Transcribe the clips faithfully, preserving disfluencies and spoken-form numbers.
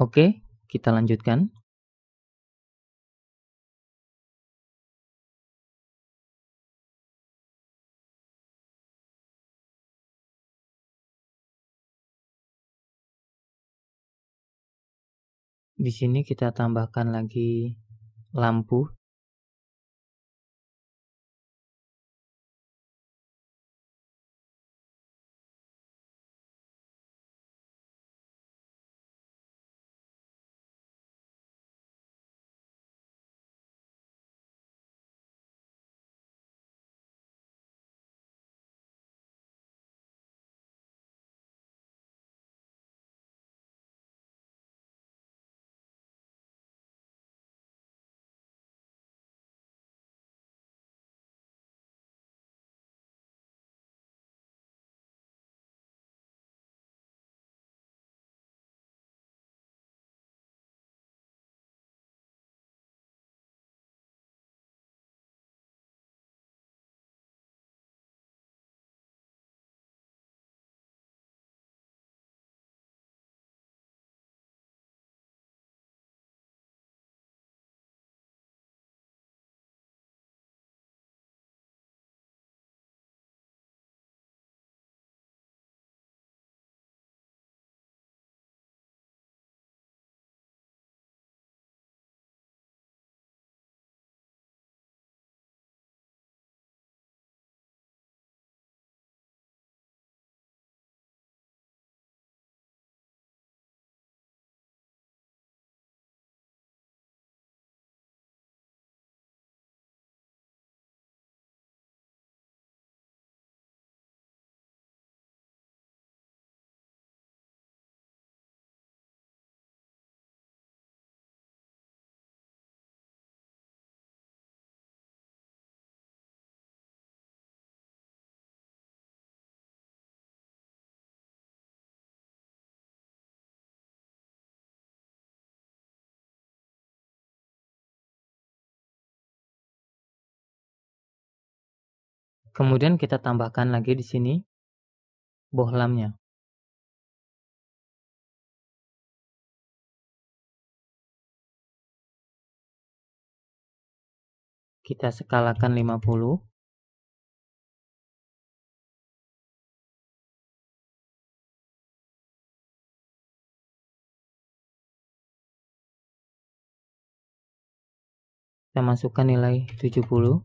Oke, kita lanjutkan. Di sini kita tambahkan lagi lampu. Kemudian kita tambahkan lagi di sini bohlamnya. Kita skalakan lima puluh. Kita masukkan nilai tujuh puluh.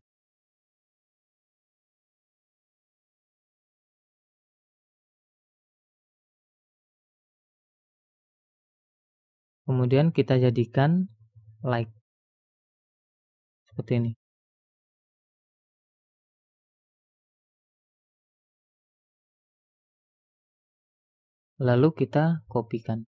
Kemudian kita jadikan like seperti ini. Lalu kita kopikan.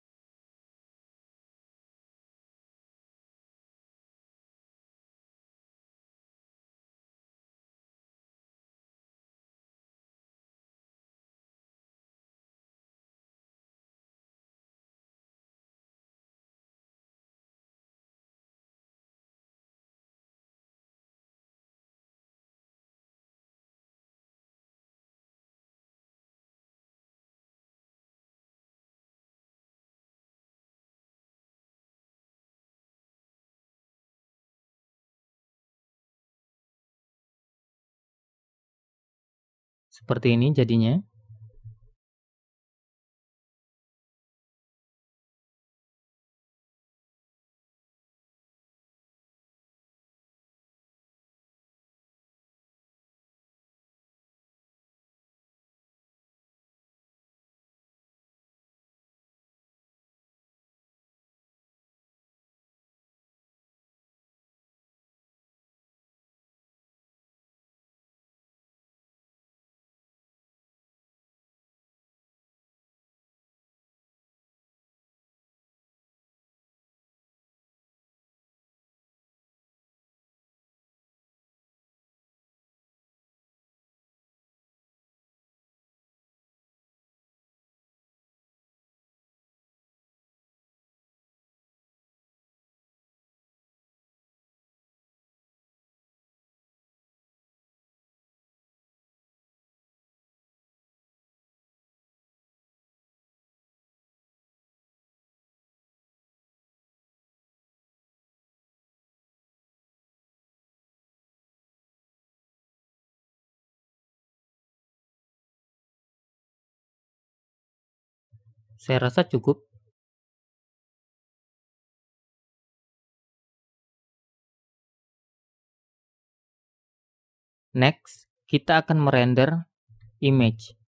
Seperti ini jadinya. Saya rasa cukup. Next, kita akan merender image.